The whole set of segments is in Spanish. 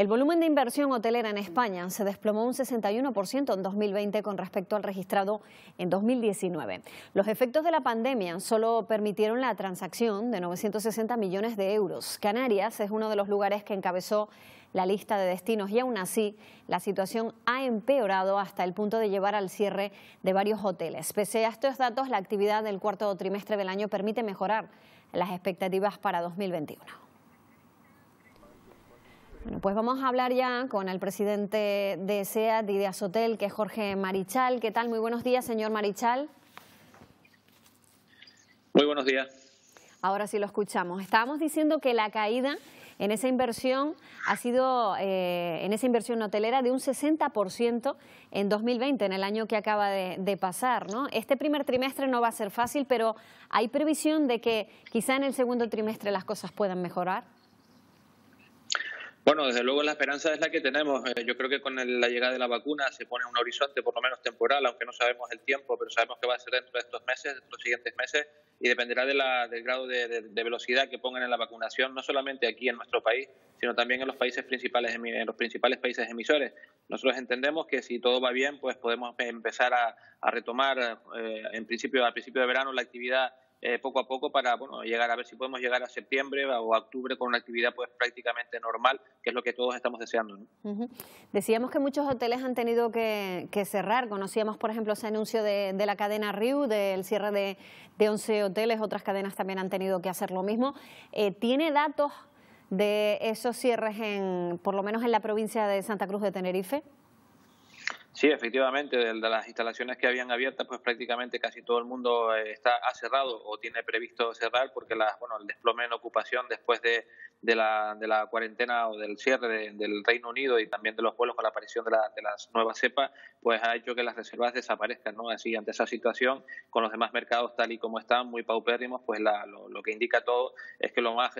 El volumen de inversión hotelera en España se desplomó un 61% en 2020 con respecto al registrado en 2019. Los efectos de la pandemia solo permitieron la transacción de 960 millones de euros. Canarias es uno de los lugares que encabezó la lista de destinos y aún así la situación ha empeorado hasta el punto de llevar al cierre de varios hoteles. Pese a estos datos, la actividad del cuarto trimestre del año permite mejorar las expectativas para 2021. Bueno, pues vamos a hablar ya con el presidente de SEAT y de Azotel, que es Jorge Marichal. ¿Qué tal? Muy buenos días, señor Marichal. Muy buenos días. Ahora sí lo escuchamos. Estábamos diciendo que la caída en esa inversión ha sido, en esa inversión hotelera, de un 60% en 2020, en el año que acaba de pasar, ¿no? Este primer trimestre no va a ser fácil, pero ¿hay previsión de que quizá en el segundo trimestre las cosas puedan mejorar? Bueno, desde luego la esperanza es la que tenemos. Yo creo que con la llegada de la vacuna se pone un horizonte por lo menos temporal, aunque no sabemos el tiempo, pero sabemos que va a ser dentro de estos meses, dentro de los siguientes meses, y dependerá del grado de velocidad que pongan en la vacunación, no solamente aquí en nuestro país, sino también en los países principales, en los principales países emisores. Nosotros entendemos que si todo va bien, pues podemos empezar a retomar al principio de verano la actividad poco a poco para llegar a ver si podemos llegar a septiembre o a octubre con una actividad pues prácticamente normal, que es lo que todos estamos deseando, ¿no? Decíamos que muchos hoteles han tenido que cerrar. Conocíamos, por ejemplo, ese anuncio de la cadena Riu, del cierre de 11 hoteles. Otras cadenas también han tenido que hacer lo mismo. ¿Tiene datos de esos cierres, por lo menos en la provincia de Santa Cruz de Tenerife? Sí, efectivamente, de las instalaciones que habían abiertas, pues prácticamente casi todo el mundo ha cerrado o tiene previsto cerrar, porque el desplome en ocupación después de la cuarentena o del cierre del Reino Unido y también de los vuelos con la aparición de las nuevas cepas, pues ha hecho que las reservas desaparezcan, ¿no? Así, ante esa situación, con los demás mercados tal y como están, muy paupérrimos, pues lo que indica todo es que lo más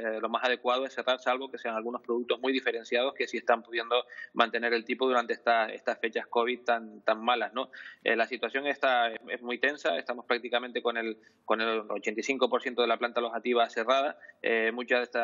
adecuado es cerrar, salvo que sean algunos productos muy diferenciados que sí están pudiendo mantener el tipo durante estas fechas COVID tan malas, ¿no? La situación es muy tensa. Estamos prácticamente con el 85% de la planta alojativa cerrada. Mucho de este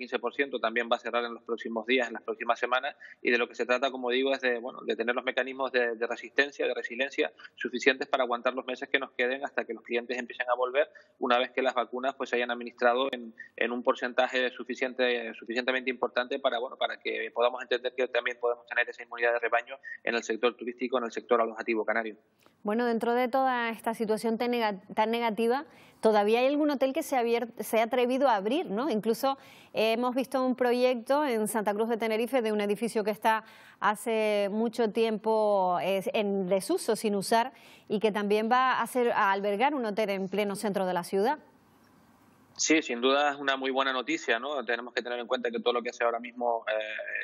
15% también va a cerrar en los próximos días, en las próximas semanas, y de lo que se trata, como digo, es de tener los mecanismos de resistencia, de resiliencia suficientes para aguantar los meses que nos queden hasta que los clientes empiecen a volver, una vez que las vacunas pues se hayan administrado en un porcentaje suficientemente importante para que podamos entender que también podemos tener esa inmunidad de rebaño en el sector turístico, en el sector alojativo canario. Bueno, dentro de toda esta situación tan negativa, todavía hay algún hotel que se ha atrevido a abrir, ¿no? Incluso hemos visto un proyecto en Santa Cruz de Tenerife de un edificio que está hace mucho tiempo en desuso, sin usar, y que también va a albergar un hotel en pleno centro de la ciudad. Sí, sin duda es una muy buena noticia, ¿no? Tenemos que tener en cuenta que todo lo que hace ahora mismo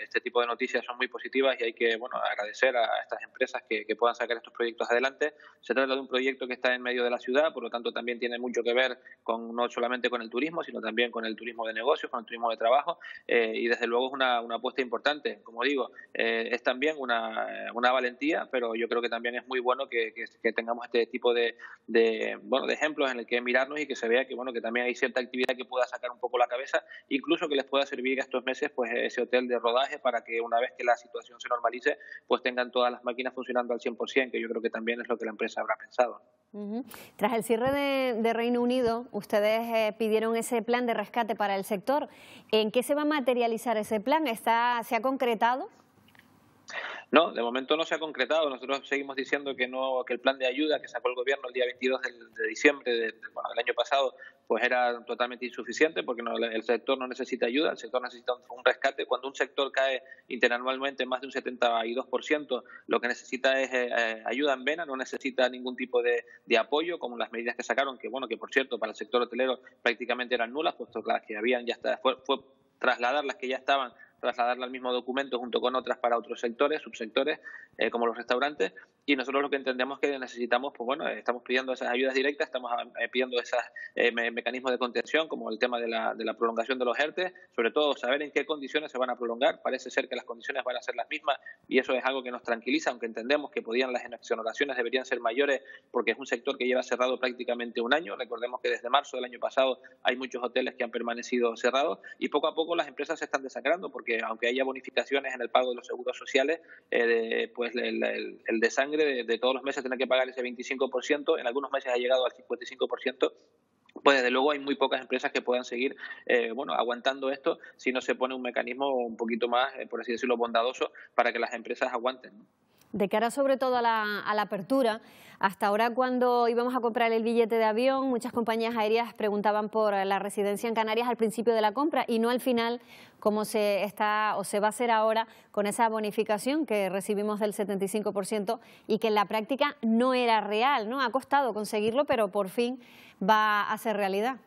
este tipo de noticias son muy positivas y hay que agradecer a estas empresas que puedan sacar estos proyectos adelante. Se trata de un proyecto que está en medio de la ciudad, por lo tanto también tiene mucho que ver no solamente con el turismo, sino también con el turismo de negocios, con el turismo de trabajo, y desde luego es una apuesta importante. Como digo, es también una valentía, pero yo creo que también es muy bueno que tengamos este tipo de ejemplos en el que mirarnos y que se vea que también hay cierta actividad que pueda sacar un poco la cabeza, incluso que les pueda servir estos meses pues ese hotel de rodaje para que una vez que la situación se normalice pues tengan todas las máquinas funcionando al 100%, que yo creo que también es lo que la empresa habrá pensado. Tras el cierre de Reino Unido, ustedes pidieron ese plan de rescate para el sector. ¿En qué se va a materializar ese plan? ¿Se ha concretado? No, de momento no se ha concretado. Nosotros seguimos diciendo que el plan de ayuda que sacó el gobierno el día 22 de diciembre del año pasado pues era totalmente insuficiente, porque el sector no necesita ayuda, el sector necesita un rescate. Cuando un sector cae interanualmente más de un 72%, lo que necesita es ayuda en vena, no necesita ningún tipo de apoyo, como las medidas que sacaron, que por cierto para el sector hotelero prácticamente eran nulas, puesto que las que habían fue trasladar las que ya estaban, trasladarla al mismo documento junto con otras para otros sectores, subsectores, como los restaurantes. Y nosotros lo que entendemos es que necesitamos, estamos pidiendo esas ayudas directas, estamos pidiendo esos mecanismos de contención, como el tema de la prolongación de los ERTE, sobre todo saber en qué condiciones se van a prolongar. Parece ser que las condiciones van a ser las mismas y eso es algo que nos tranquiliza, aunque entendemos que las exoneraciones deberían ser mayores, porque es un sector que lleva cerrado prácticamente un año. Recordemos que desde marzo del año pasado hay muchos hoteles que han permanecido cerrados y poco a poco las empresas se están desangrando, porque porque aunque haya bonificaciones en el pago de los seguros sociales, pues el desangre de todos los meses tener que pagar ese 25%, en algunos meses ha llegado al 55%, pues desde luego hay muy pocas empresas que puedan seguir aguantando esto si no se pone un mecanismo un poquito más, por así decirlo, bondadoso para que las empresas aguanten, ¿no? De cara sobre todo a la apertura, hasta ahora cuando íbamos a comprar el billete de avión, muchas compañías aéreas preguntaban por la residencia en Canarias al principio de la compra y no al final, como se está o se va a hacer ahora con esa bonificación que recibimos del 75% y que en la práctica no era real, ¿no? Ha costado conseguirlo, pero por fin va a ser realidad.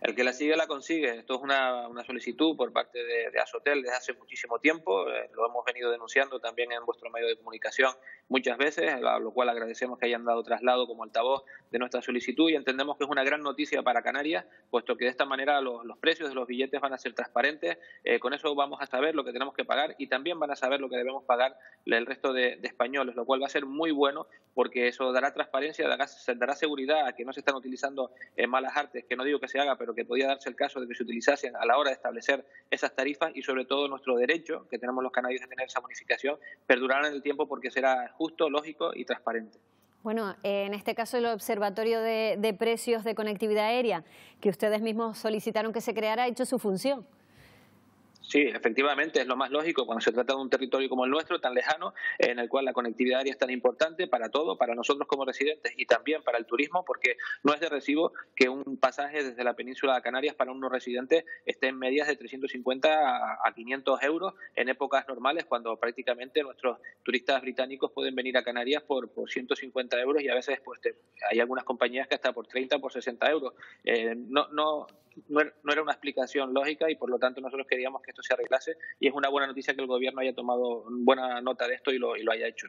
El que la sigue, la consigue. Esto es una solicitud por parte de ASHOTEL desde hace muchísimo tiempo. Lo hemos venido denunciando también en vuestro medio de comunicación muchas veces, a lo cual agradecemos que hayan dado traslado como altavoz de nuestra solicitud, y entendemos que es una gran noticia para Canarias, puesto que de esta manera los precios de los billetes van a ser transparentes. Con eso vamos a saber lo que tenemos que pagar y también van a saber lo que debemos pagar el resto de españoles, lo cual va a ser muy bueno porque eso dará transparencia, dará seguridad a que no se están utilizando malas artes, que no digo que se haga, pero que podía darse el caso de que se utilizasen a la hora de establecer esas tarifas, y sobre todo nuestro derecho que tenemos los canarios de tener esa bonificación perdurará en el tiempo porque será justo, lógico y transparente. Bueno, en este caso el Observatorio de Precios de Conectividad Aérea, que ustedes mismos solicitaron que se creara, ha hecho su función. Sí, efectivamente, es lo más lógico cuando se trata de un territorio como el nuestro, tan lejano, en el cual la conectividad aérea es tan importante para todo, para nosotros como residentes y también para el turismo, porque no es de recibo que un pasaje desde la península de Canarias para un no residente esté en medias de 350 a 500 euros en épocas normales, cuando prácticamente nuestros turistas británicos pueden venir a Canarias por 150 euros y a veces pues, hay algunas compañías que hasta por 30, por 60 euros. No era una explicación lógica y por lo tanto nosotros queríamos que esto se arreglase, y es una buena noticia que el Gobierno haya tomado buena nota de esto y lo haya hecho.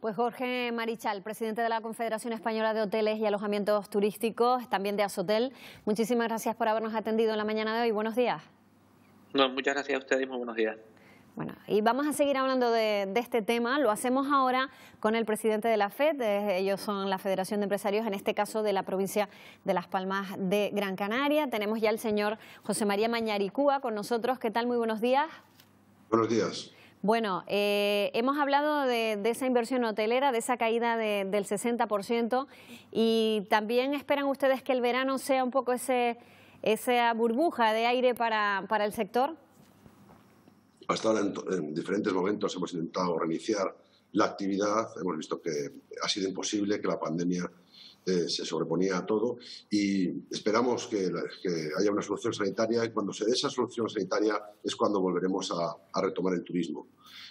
Pues Jorge Marichal, presidente de la Confederación Española de Hoteles y Alojamientos Turísticos, también de ASHOTEL, muchísimas gracias por habernos atendido en la mañana de hoy. Buenos días. No, muchas gracias a ustedes, muy buenos días. Bueno, y vamos a seguir hablando de este tema. Lo hacemos ahora con el presidente de la FED. Ellos son la Federación de Empresarios, en este caso de la provincia de Las Palmas de Gran Canaria. Tenemos ya al señor José María Mañaricúa con nosotros. ¿Qué tal? Muy buenos días. Buenos días. Bueno, hemos hablado de esa inversión hotelera, de esa caída del 60%, y también esperan ustedes que el verano sea un poco esa burbuja de aire para el sector. Hasta ahora, en diferentes momentos, hemos intentado reiniciar la actividad. Hemos visto que ha sido imposible, que la pandemia se sobreponía a todo, y esperamos que haya una solución sanitaria, y cuando se dé esa solución sanitaria es cuando volveremos a retomar el turismo.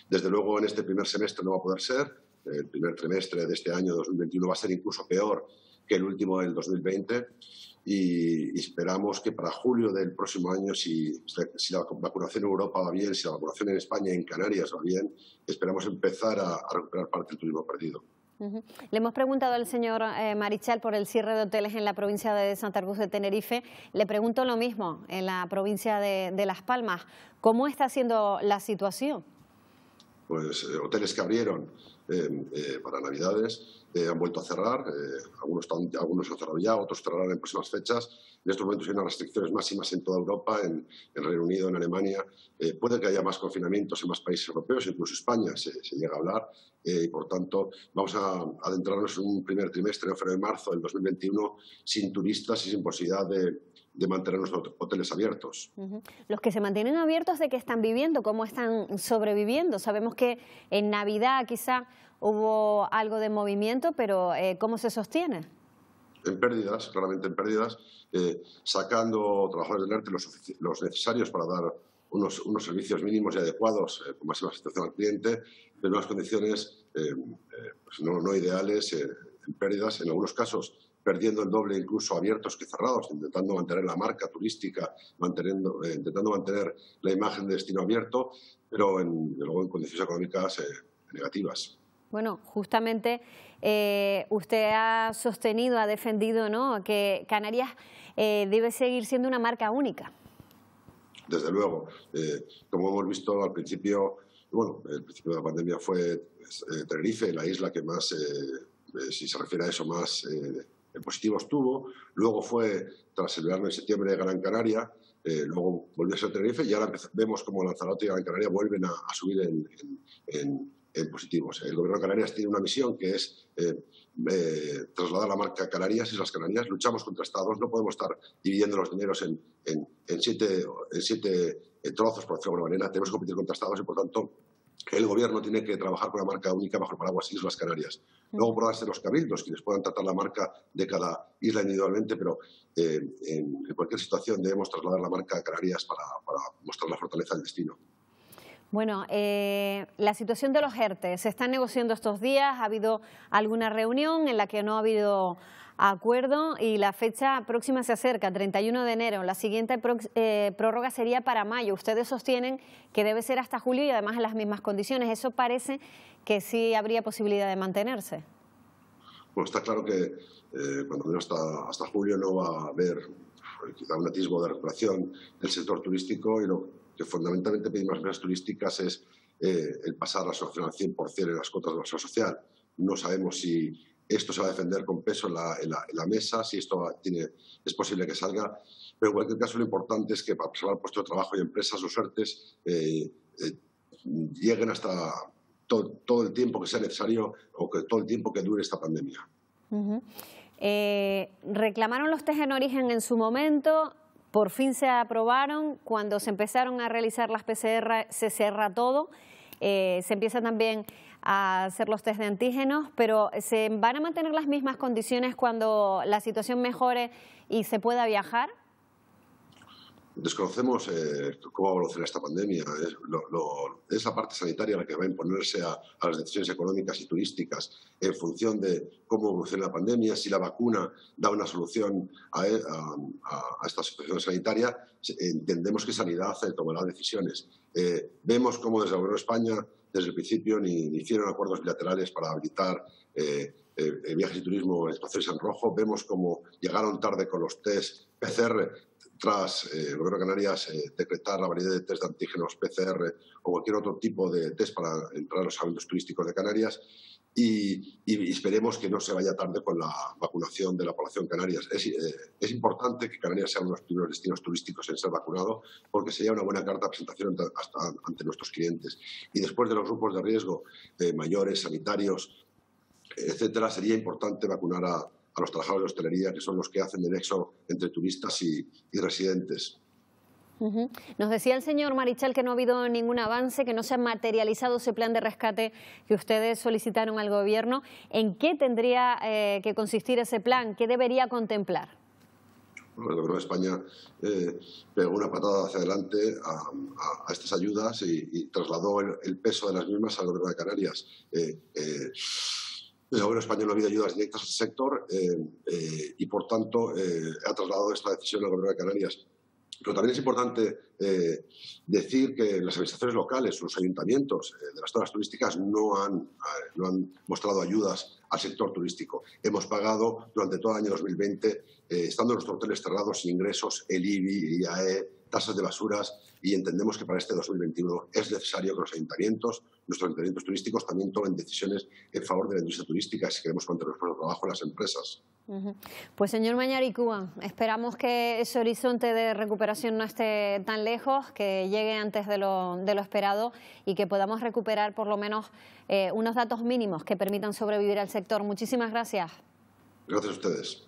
Desde luego, en este primer semestre no va a poder ser. El primer trimestre de este año 2021 va a ser incluso peor que el último del 2020, y esperamos que para julio del próximo año, si la vacunación en Europa va bien, si la vacunación en España y en Canarias va bien, esperamos empezar a recuperar parte del turismo perdido. Le hemos preguntado al señor Marichal por el cierre de hoteles en la provincia de Santa Cruz de Tenerife. Le pregunto lo mismo en la provincia de Las Palmas. ¿Cómo está siendo la situación? Pues hoteles que abrieron para Navidades han vuelto a cerrar. Algunos han cerrado ya, otros cerrarán en próximas fechas. En estos momentos hay unas restricciones máximas en toda Europa, en Reino Unido, en Alemania. Puede que haya más confinamientos en más países europeos, incluso España se llega a hablar. Y por tanto, vamos a adentrarnos en un primer trimestre, en febrero y marzo del 2021, sin turistas y sin posibilidad de mantener los hoteles abiertos. Los que se mantienen abiertos, ¿de qué están viviendo? ¿Cómo están sobreviviendo? Sabemos que en Navidad quizá hubo algo de movimiento, pero ¿cómo se sostiene? En pérdidas, claramente en pérdidas, sacando trabajadores del ERTE los necesarios para dar unos servicios mínimos y adecuados, con máxima satisfacción al cliente, pero en unas condiciones pues no ideales, en pérdidas, en algunos casos perdiendo el doble incluso abiertos que cerrados, intentando mantener la marca turística, intentando mantener la imagen de destino abierto, pero luego en condiciones económicas negativas. Bueno, justamente usted ha sostenido, ha defendido, ¿no?, que Canarias debe seguir siendo una marca única. Desde luego. Como hemos visto al principio, bueno, el principio de la pandemia fue Tenerife, la isla que más, si se refiere a eso, más positivos tuvo. Luego fue, tras el verano de septiembre, Gran Canaria, luego volviese a Tenerife y ahora vemos como Lanzarote y Gran Canaria vuelven a subir en positivos. El Gobierno de Canarias tiene una misión que es trasladar la marca Canarias y las Canarias. Luchamos contra estados, no podemos estar dividiendo los dineros en siete trozos, por decirlo de alguna manera. Tenemos que competir contra estados y, por tanto, el Gobierno tiene que trabajar con la marca única bajo el paraguas Islas Canarias. Luego podrán ser los cabildos quienes puedan tratar la marca de cada isla individualmente, pero en cualquier situación debemos trasladar la marca Canarias para mostrar la fortaleza del destino. Bueno, la situación de los ERTE, se están negociando estos días, ha habido alguna reunión en la que no ha habido acuerdo y la fecha próxima se acerca, 31 de enero, la siguiente prórroga sería para mayo. Ustedes sostienen que debe ser hasta julio y además en las mismas condiciones. Eso parece que sí habría posibilidad de mantenerse. Bueno, está claro que cuando menos hasta julio no va a haber quizá un atisbo de recuperación del sector turístico y no... que fundamentalmente pedimos las medidas turísticas es el pasar la asociación al 100% en las cuotas de la asociación social. No sabemos si esto se va a defender con peso en la mesa, si esto es posible que salga, pero en cualquier caso lo importante es que para preservar el puesto de trabajo y empresas o suertes lleguen hasta todo el tiempo que sea necesario o que todo el tiempo que dure esta pandemia. Reclamaron los test en origen en su momento. Por fin se aprobaron, cuando se empezaron a realizar las PCR se cierra todo, se empieza también a hacer los test de antígenos, pero ¿se van a mantener las mismas condiciones cuando la situación mejore y se pueda viajar? Desconocemos cómo va a evolucionar esta pandemia. Es la parte sanitaria la que va a imponerse a las decisiones económicas y turísticas en función de cómo evoluciona la pandemia. Si la vacuna da una solución a esta situación sanitaria, entendemos que Sanidad tomará decisiones. Vemos cómo desde el Gobierno de España, desde el principio, ni hicieron acuerdos bilaterales para habilitar viajes y turismo en espacios en rojo. Vemos cómo llegaron tarde con los test PCR, tras el Gobierno de Canarias decretar la variedad de test de antígenos, PCR o cualquier otro tipo de test para entrar a los hábitos turísticos de Canarias y esperemos que no se vaya tarde con la vacunación de la población canaria. Es importante que Canarias sea uno de los primeros destinos turísticos en ser vacunado porque sería una buena carta de presentación ante nuestros clientes. Y después de los grupos de riesgo, mayores, sanitarios, etcétera, sería importante vacunar a los trabajadores de hostelería, que son los que hacen de nexo entre turistas y residentes. Nos decía el señor Marichal que no ha habido ningún avance, que no se ha materializado ese plan de rescate que ustedes solicitaron al Gobierno. ¿En qué tendría que consistir ese plan? ¿Qué debería contemplar? Bueno, el Gobierno de España pegó una patada hacia adelante a estas ayudas y trasladó el peso de las mismas al Gobierno de Canarias. El Gobierno español no ha habido ayudas directas al sector y, por tanto, ha trasladado esta decisión al Gobierno de Canarias. Pero también es importante decir que las administraciones locales, los ayuntamientos de las zonas turísticas no han mostrado ayudas al sector turístico. Hemos pagado durante todo el año 2020, estando nuestros hoteles cerrados sin ingresos, el IBI, IAE, tasas de basuras, y entendemos que para este 2021 es necesario que los ayuntamientos, nuestros ayuntamientos turísticos también tomen decisiones en favor de la industria turística si queremos contener el trabajo en las empresas. Pues señor Mañaricúa, esperamos que ese horizonte de recuperación no esté tan lejos, que llegue antes de lo esperado y que podamos recuperar por lo menos unos datos mínimos que permitan sobrevivir al sector. Muchísimas gracias. Gracias a ustedes.